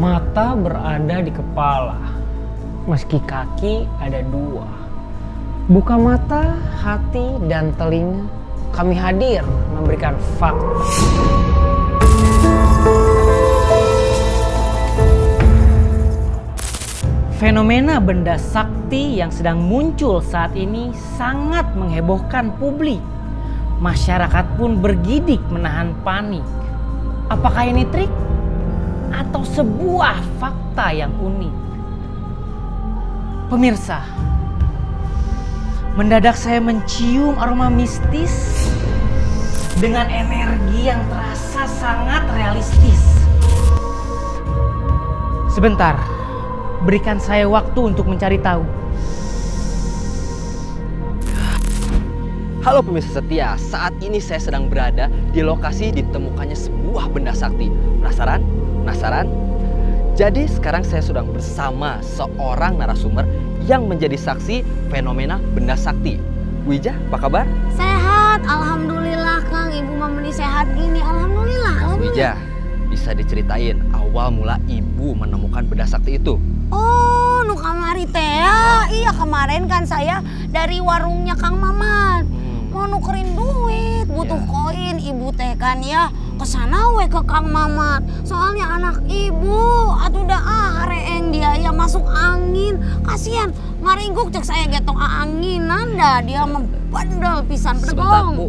Mata berada di kepala, meski kaki ada dua. Buka mata, hati, dan telinga. Kami hadir memberikan fakta. Fenomena benda sakti yang sedang muncul saat ini sangat menghebohkan publik. Masyarakat pun bergidik menahan panik. Apakah ini trik atau sebuah fakta yang unik? Pemirsa, mendadak saya mencium aroma mistis dengan energi yang terasa sangat realistis. Sebentar, berikan saya waktu untuk mencari tahu. Halo pemirsa setia, saat ini saya sedang berada di lokasi ditemukannya sebuah benda sakti. Penasaran? Jadi sekarang saya sedang bersama seorang narasumber yang menjadi saksi fenomena benda sakti. Bu Ija, apa kabar? Sehat, alhamdulillah Kang. Ibu Mameni sehat gini, alhamdulillah. Nah, Bu Ija, bisa diceritain awal mula ibu menemukan benda sakti itu? Oh, nu kamari teh. Iya, kemarin kan saya dari warungnya Kang Maman. Mau nukerin duit, butuh koin ibu teh kan ya. Kesana we ke Kang Mamat, soalnya anak ibu atuh dah reeng dia ya masuk angin, kasihan ngaringguk cek saya getong anginan dah dia membandel pisan pedegong.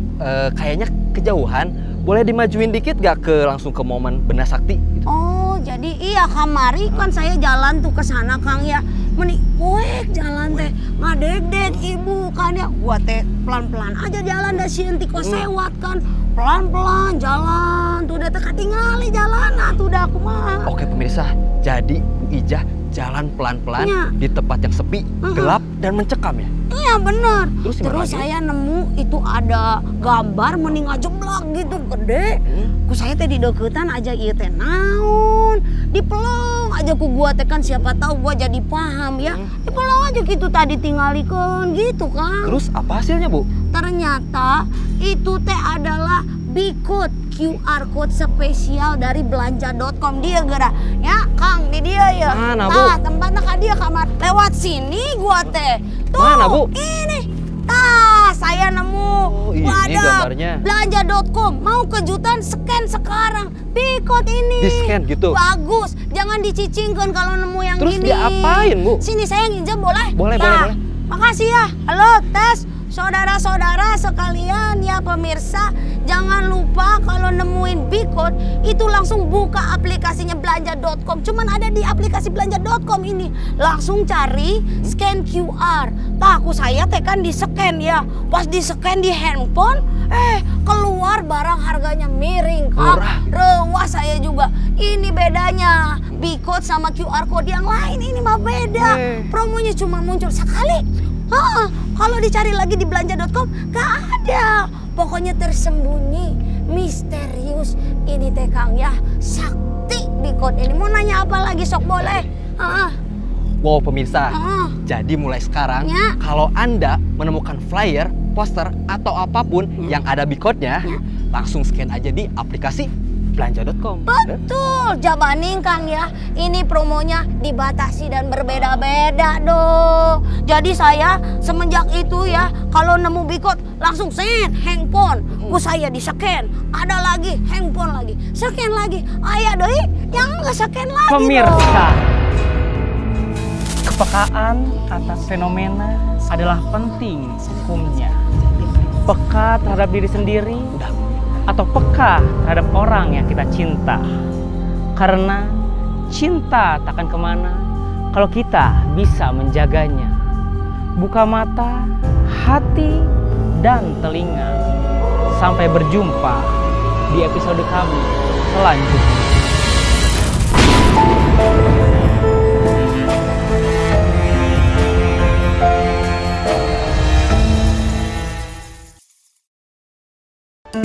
Kayaknya kejauhan, boleh dimajuin dikit gak ke langsung ke momen benda sakti? Gitu. Oh jadi iya kamari kan saya jalan tuh kesana Kang ya, menik poek jalan teh ngadeg-deg ibu kan ya, gua teh pelan-pelan aja jalan dah si enti kosewat kan. Pelan-pelan jalan, tuh udah teka tingali jalan, tuh udah aku mah. Oke pemirsa, jadi Bu Ijah jalan pelan-pelan ya. Di tempat yang sepi, gelap dan mencekam ya? Iya bener, terus saya nemu itu ada gambar mending ajeblak gitu, gede. Ku saya teh di deketan aja iya teh naon, dipelong aja ku gua teh kan siapa tahu gua jadi paham ya. Dipelong aja gitu tadi tinggalikan gitu kan. Terus apa hasilnya Bu? Ternyata itu teh adalah B-Code, QR Code spesial dari Blanja.com. Dia gerak, ya Kang, ini dia ya. Mana Bu? Nah, tempatnya kan dia kamar. Lewat sini gua teh. Tuh, mana Bu? Ini. Tah, saya nemu. Oh, ini gambarnya. Blanja.com, mau kejutan scan sekarang. B-Code ini. Di scan gitu? Bagus, jangan dicicingkan kalau nemu yang terus gini. Terus diapain Bu? Sini saya nginjem boleh? Boleh, boleh. Makasih ya. Halo, tes. Saudara-saudara sekalian ya pemirsa, jangan lupa kalau nemuin B-Code itu langsung buka aplikasinya Blanja.com. Cuman ada di aplikasi Blanja.com ini. Langsung cari scan QR. Aku saya tekan di scan ya. Pas di scan di handphone, keluar barang harganya miring. Rewah saya juga. Ini bedanya B-Code sama QR Code yang lain ini mah beda. Promonya cuma muncul sekali. Kalau dicari lagi di Blanja.com gak ada. Pokoknya tersembunyi, misterius ini teh Kang ya. Sakti B-Code ini. Mau nanya apa lagi sok boleh? Wow pemirsa, jadi mulai sekarang ya. Kalau Anda menemukan flyer, poster atau apapun yang ada B-Code-nya, langsung scan aja di aplikasi Blanja.com. Betul, jabanin Kang ya. Ini promonya dibatasi dan berbeda-beda dong. Jadi saya semenjak itu ya, kalau nemu B-Code langsung scan handphone. Saya di scan, ada lagi handphone lagi, scan lagi. Ayah doi yang nggak scan lagi. Pemirsa, kepekaan atas fenomena adalah penting hukumnya. Peka terhadap diri sendiri. Atau peka terhadap orang yang kita cinta. Karena cinta takkan kemana kalau kita bisa menjaganya. Buka mata, hati, dan telinga. Sampai berjumpa di episode kami selanjutnya.